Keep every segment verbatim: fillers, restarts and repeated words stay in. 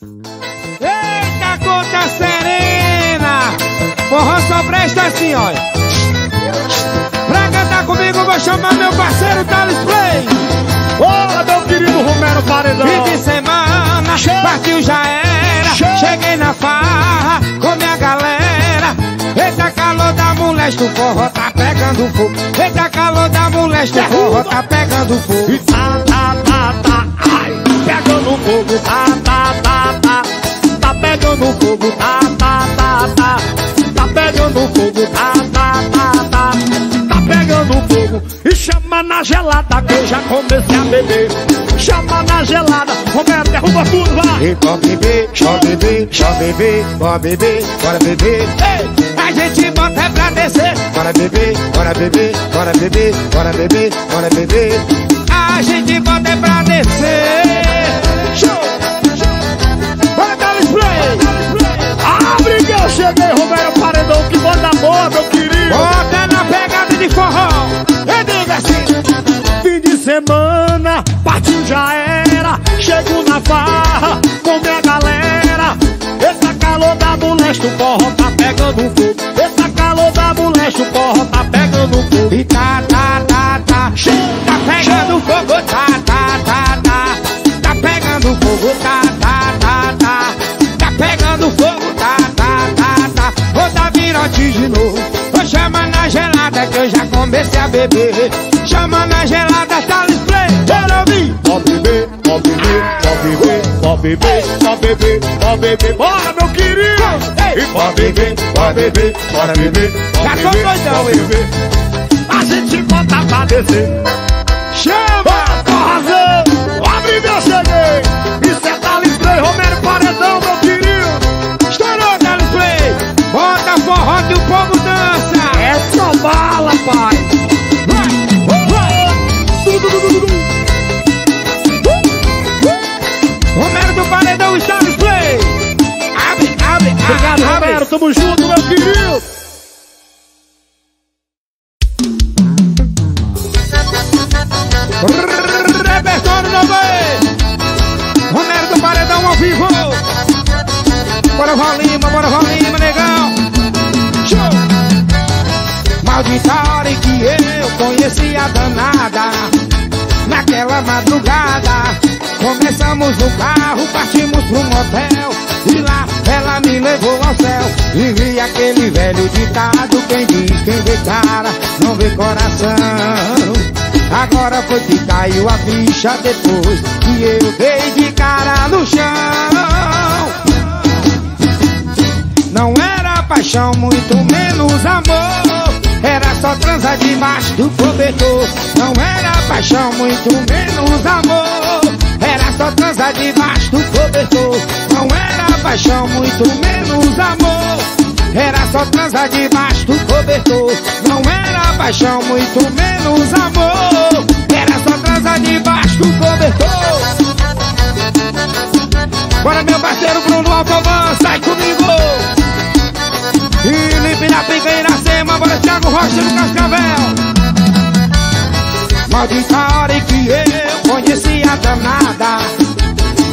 Eita, conta serena! Forró só presta assim, olha. Pra cantar comigo eu vou chamar meu parceiro Thales Play. Olá, meu querido Romero Paredão. Fim de semana, che partiu, já era. Che Cheguei na farra com minha galera. Eita, calor da molesta, o forró tá pegando fogo. Eita, calor da molesta, o forró tá pegando fogo. E tá, tá, tá, tá, ai, pegando fogo. Tá, tá, tá, tá, tá pegando fogo. Tá, tá, tá, tá, tá pegando fogo. Tá, tá, tá, tá, tá pegando fogo. E chama na gelada que eu já comecei a beber. Chama na gelada, Romero derruba tudo, vai. E pode beber, pode beber, pode beber, pode beber, bora beber. Ei! A gente bota é pra descer. Bora beber, bora beber, bora beber, bora beber, bora beber. A gente bota é pra descer. Show! Bora dar o spray! Abre que eu cheguei, Romero Paredão, que bota boa, meu querido. Bota na pegada de forró. Eu digo assim. Fim de semana, partiu, já era. Chego na farra com minha galera. Essa calor da molesta, o forró tá pegando fogo. Essa calor da molesta, o forró tá pegando fogo. E tá, tá, tá, tá, tá pegando fogo. Tá, tá, tá, tá, tá pegando fogo. Tá, tá, tá, tá, tá pegando fogo. Tá, tá, tá, tá, vou dar virote de novo. Vou chamar na gelada que eu já comecei a beber. Chama na gelada, Thales Play, bora ouvir. Ó bebê, ó bebê, ó bebê, ó bebê, ó bebê, ó bebê, bora meu querido. E ó bebê, ó bebê, bora bebê, já tô doidão, hein? A gente bota pra descer. Chama, com razão, abre meu C D. Isso é Thales Play, Romero Paredão, meu querido. Estourou, Thales Play, bota forró que o povo dança. É só bala, pai. Romero do Paredão e Thales Play. Abre, abre, abre. Obrigado, abre. Romero, tamo junto, meu querido. Repertório novo aí. Romero do Paredão ao vivo. Bora Valima, bora Valima, negão. Show. Maldita hora em que eu conheci a danada. Naquela madrugada, começamos no carro, partimos pro motel. E lá ela me levou ao céu. E vi aquele velho ditado: quem diz, quem vê cara, não vê coração. Agora foi que caiu a ficha depois que eu dei de cara no chão. Não era paixão, muito menos amor. Era só transa debaixo do cobertor. Não era paixão, muito menos amor. Era só transa debaixo do cobertor. Não era paixão, muito menos amor. Era só transa debaixo do cobertor. Não era paixão, muito menos amor. Era só transa debaixo do cobertor. Bora meu parceiro Bruno Alcobon, sai comigo. E limpe na pica e na sema, bora Thiago Rocha no Cascavel. Maldita hora em que eu conheci a danada.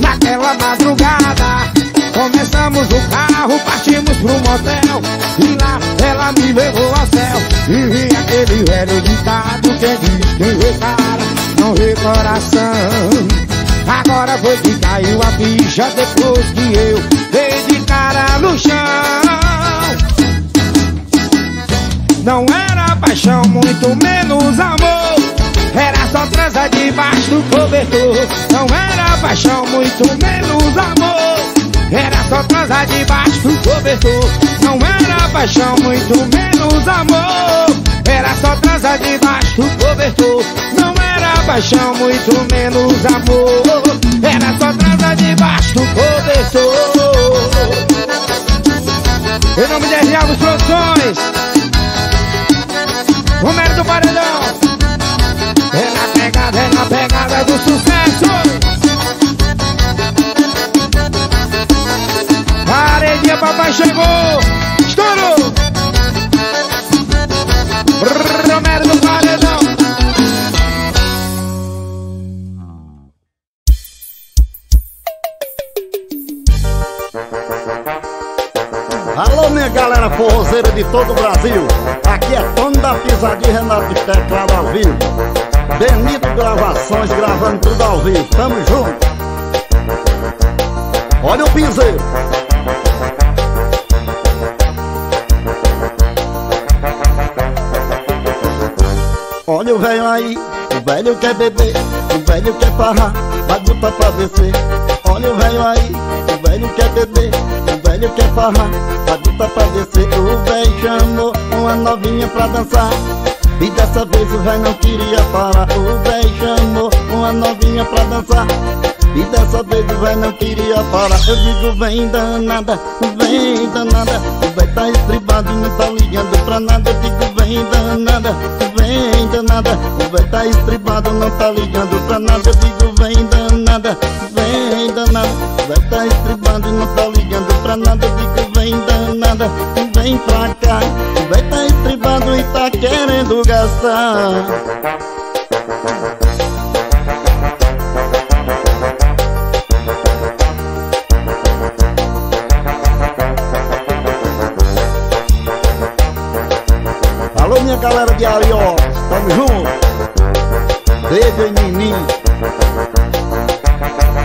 Naquela madrugada, começamos o carro, partimos pro motel. E lá ela me levou ao céu. E vi aquele velho ditado: quem diz, quem vê cara, não vê coração. Agora foi que caiu a ficha depois que eu dei de cara no chão. Não era paixão, muito menos amor. Era só transa debaixo do cobertor. Não era paixão, muito menos amor. Era só transa debaixo do cobertor. Não era paixão, muito menos amor. Era só transa debaixo do cobertor. Não era paixão, muito menos amor. Era só transa debaixo do cobertor. Em nome de Real dos Produções, Romero do Paredão. É na pegada, é na pegada do sucesso. Paredinha, papai chegou. Estourou. Romero do Paredão. Alô, minha galera forrozeira de todo o Brasil. Aqui é Tony da Pisadinha, Renato de Pé, Claro ao vivo. Benito Gravações, gravando tudo ao vivo. Tamo junto. Olha o piseiro. Olha o velho aí. O velho quer beber, o velho quer farrar, vai botar pra descer. Olha o velho aí. O velho quer beber, o velho quer farrar, vai botar pra descer. O velho chamou uma novinha pra dançar, e dessa vez o velho não queria parar. O velho chamou uma novinha pra dançar, e dessa vez o véi não queria parar. Eu digo, vem danada, vem danada, o véi tá estribado e não tá ligando pra nada. Eu digo, vem danada, vem danada, o véi tá estribado, não tá ligando pra nada. Eu digo, vem danada, vem danada, o véi tá estribado e não tá ligando pra nada. Eu digo, vem danada, vem pra cá, o véi tá estribado e tá querendo gastar. Galera de Ariós, tamo junto. Desde menino.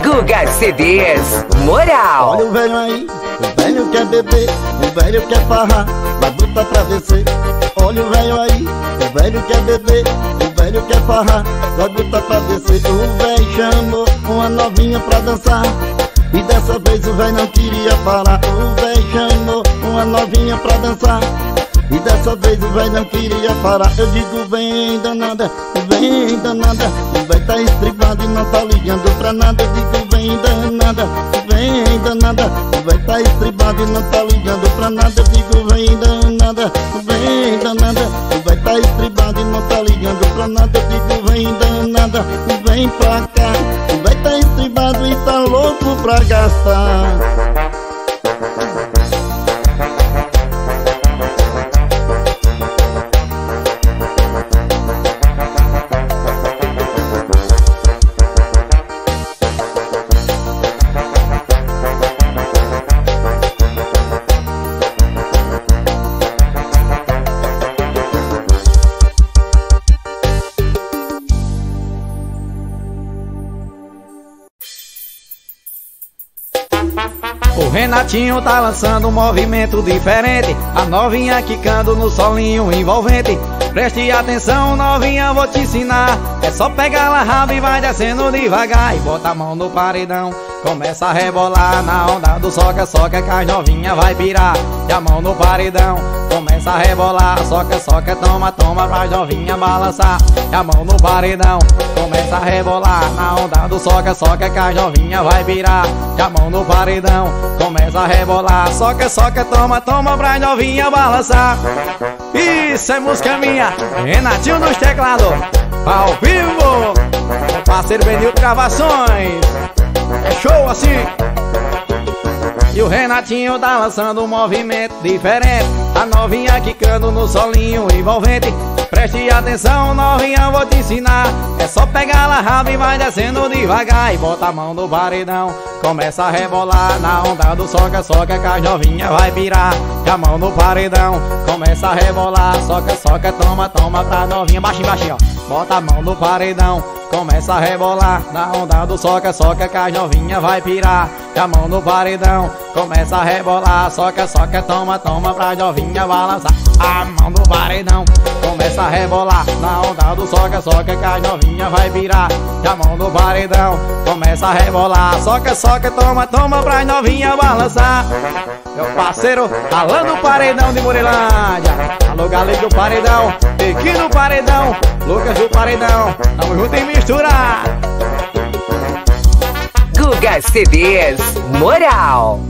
Guga C D S, moral. Olha o velho aí, o velho quer beber, o velho quer farrar, vai botar pra vencer. Olha o velho aí, o velho quer beber, o velho quer farrar, vai botar pra vencer. O velho chamou uma novinha pra dançar, e dessa vez o velho não queria parar. O velho chamou uma novinha pra dançar, e dessa vez o véi não queria parar. Eu digo, vem danada, vem danada, o véi tá estribado e não tá ligando pra nada. Eu digo, vem danada, vem danada, o véi tá estribado e não tá ligando pra nada. Eu digo, vem danada, vem danada, o véi tá estribado e não tá ligando pra nada. Eu digo, vem danada, vem pra cá, o véi tá estribado e tá louco pra gastar. Renatinho tá lançando um movimento diferente, a novinha quicando no solinho envolvente. Preste atenção, novinha, vou te ensinar. É só pegar a raba e vai descendo devagar, e bota a mão no paredão, começa a rebolar. Na onda do soca, soca, que a novinha vai pirar. E a mão no paredão, começa a rebolar. Soca, soca, toma, toma, pra novinha balançar. E a mão no paredão, começa a rebolar. Na onda do soca, soca, que a novinha vai pirar. E a mão no paredão, começa a rebolar. Soca, soca, toma, toma, pra novinha balançar. Isso é música minha, Renatinho nos teclados, ao vivo, parceiro Benil Gravações. É show assim. E o Renatinho tá lançando um movimento diferente, a novinha quicando no solinho envolvente. Preste atenção, novinha, vou te ensinar. É só pegar a raba e vai descendo devagar, e bota a mão no paredão, começa a rebolar. Na onda do soca, soca, que a novinha vai pirar. E a mão no paredão, começa a rebolar. Soca, soca, toma, toma, pra novinha. Baixinho, baixinho, ó. Bota a mão no paredão, começa a rebolar. Na onda do soca, soca, que a novinha vai pirar. E a mão no paredão, começa a rebolar. Soca, soca, toma, toma, pra novinha balançar. A mão no paredão, começa a rebolar. Na onda do soca, soca, que a novinha vai virar. E a mão no paredão, começa a rebolar. Soca, soca, toma, toma, pra novinha balançar. Meu parceiro, Alan do Paredão de Murilândia. Alô, galera do Paredão, Pequeno Paredão, Lucas do Paredão. Tamo junto e misturar. Gugas T Vs, moral.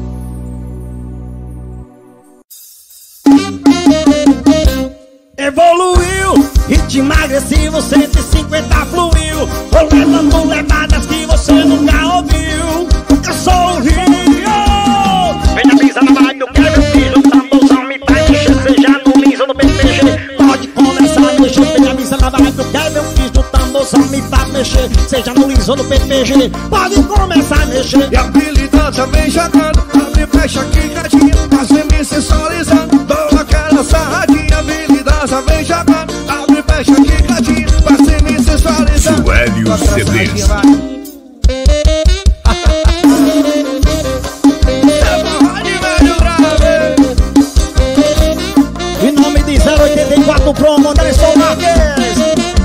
Evoluiu, ritmo agressivo, cento e cinquenta fluiu. Vou levando levadas que você nunca ouviu. Eu sou o Rio. Venha pisar na barra que eu quero, meu filho. Tambozão me faz encher, seja no liso no P T G. Pode começar, meu chute. Venha pisar na barra que eu quero, meu filho. Tambozão me faz mexer, seja no liso. pisou no P T G, pode começar a mexer. E a militância vem jogando, abre e fecha aqui quietinha, tá sempre sensualizando, dou aquela sarradinha. A militância vem jogando, abre e fecha aqui quietinha, tá sempre sensualizando, Suélio C D S. oitenta e quatro promo, Thales Play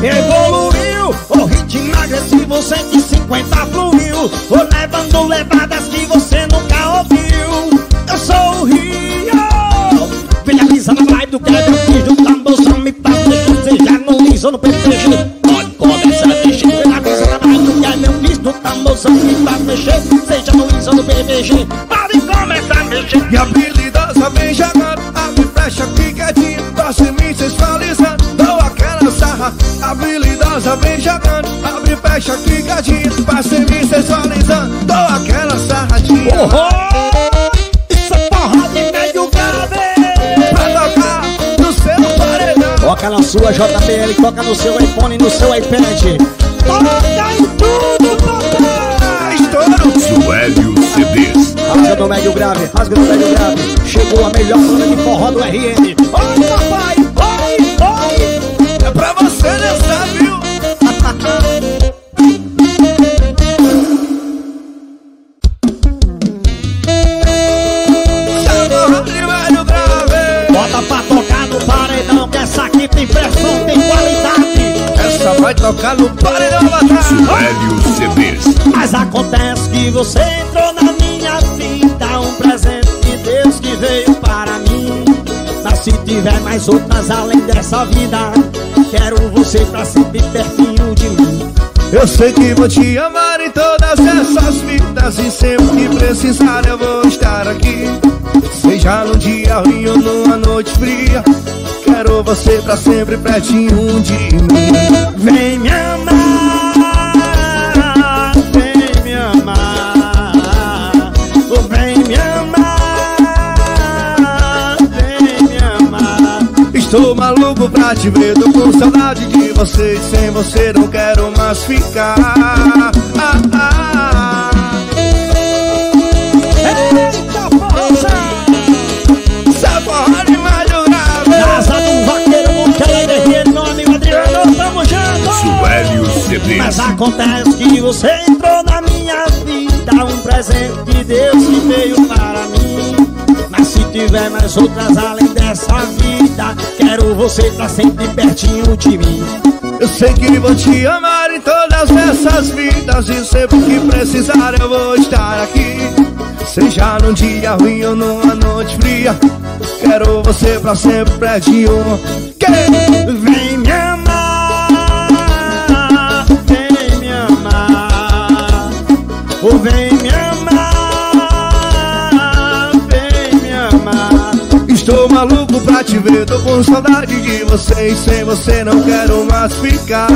evoluiu, o ritmo agressivo cento e cinquenta fluiu, vou levando levadas que você nunca ouviu. Eu sou o Rio, filha pisa na vibe do cara, filho do tambor, só me faz desejar, não pisou no P T G, pode começar a mexer. Filha pisa na vibe do cara, meu filho do tambor, só me faz mexer, seja no pisou no P T G, pode começar a mexer. E a habilidosa vem jogando, abre flecha picadinha, torce me sensualizando, dou aquela sarra. Habilidosa vem jogando, abre e fecha picadinha, torce me sensualizando, dou aquela sarradinha. Isso é porra de meio grave, pra tocar no seu paredão. Toca na sua J B L, toca no seu iPhone, no seu iPad, toca em tudo, papai. Estouro Suélio C D S. Rádio do Médio Grave, Rádio do Médio Grave. Chegou a melhor banda de forró do R N. Oi, papai, oi, oi. É pra você dançar, viu? Chegou de Médio Grave. Bota pra tocar no paredão, que essa aqui tem pressão, tem qualidade. Essa vai tocar no paredão, batalha. Suélio C D S. Mas acontece que você entrou na minha vida, um presente de Deus que veio para mim. Mas se tiver mais outras além dessa vida, quero você pra sempre pertinho de mim. Eu sei que vou te amar em todas essas vidas, e sempre que precisar eu vou estar aqui. Seja num dia ruim ou numa noite fria, quero você pra sempre pertinho de mim. Vem me amar, tô maluco pra te ver, tô com saudade de você, e sem você não quero mais ficar. Ah, ah, ah. Eita força, essa porra de Médio Grave. Casa do vaqueiro, Monteiro, Guerreiro, nome Adriano, tamo junto. Suélio C D S. Mas acontece que você entrou na minha vida, um presente de Deus que veio para mim. Mas se tiver mais outras além dessa vida, quero você pra sempre pertinho de mim. Eu sei que vou te amar em todas essas vidas, e sempre que precisar eu vou estar aqui. Seja num dia ruim ou numa noite fria, quero você pra sempre pertinho. Quem vem me amar, vem me amar, ou vem me amar. Estou maluco pra te ver, tô com saudade de você, e sem você não quero mais ficar.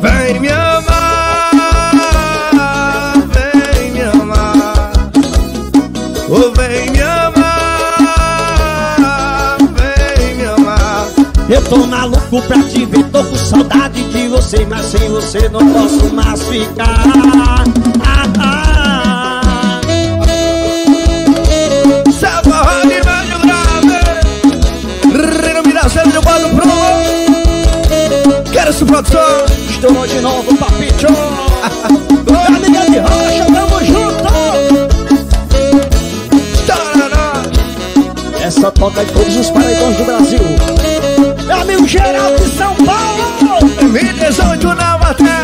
Vem me amar, vem me amar, oh, vem me amar, vem me amar. Eu tô maluco pra te ver, tô com saudade de você, mas sem você não posso mais ficar. Ah, ah. Quero sua produção. Estou de novo, Papitó. Amiga de Rocha, tamo junto. Darará. Essa toca de todos os paredões do Brasil. Meu amigo geral de São Paulo. dois mil e dezoito na Maté.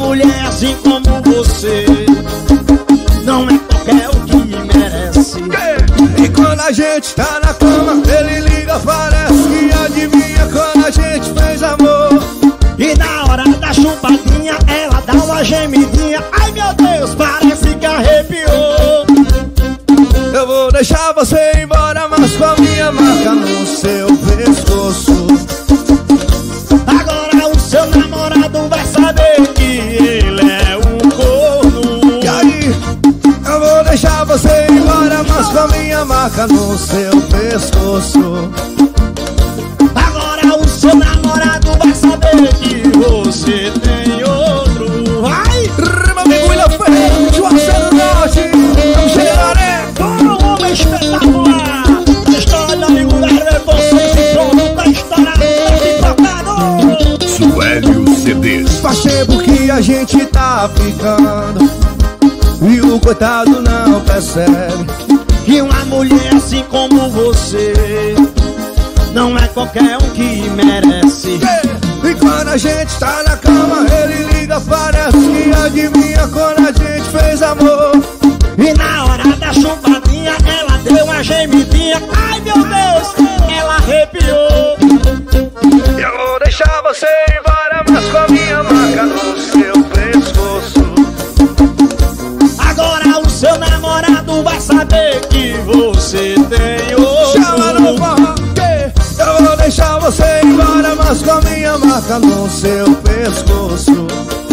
A é assim como você. Não é qualquer o que me merece. E quando a gente tá na cama, ele liga, parece que adivinha quando a gente fez amor. E na hora da chupadinha, ela dá uma gemidinha. Ai meu Deus, parece que arrepiou. Eu vou deixar você ir embora, mas com a minha marca no seu pescoço. Agora o seu namorado vai saber que ele é um corno. E aí? Eu vou deixar você ir embora, mas com a minha marca no seu pescoço. Agora o seu namorado vai saber que você tem outro. Vai! Mergulha feio, Juazeiro Norte, não chegarei. Espetacular! História da Amiga de Rocha é vocês e pronto pra estourar, tá pipocado! Suélio C D. Fachebo que a gente tá ficando e o coitado não percebe que uma mulher assim como você não é qualquer um que merece. E quando a gente tá na cama, ele liga, parece que adivinha quando a gente fez amor. E na hora da chupadinha, ela deu uma gemidinha. Ai meu Deus, ela arrepiou. Eu vou deixar você ir embora, mas com a minha marca no seu pescoço. Agora o seu namorado vai saber que você tem outro. Chama no forró. Eu vou deixar você ir embora, mas com a minha marca no seu pescoço.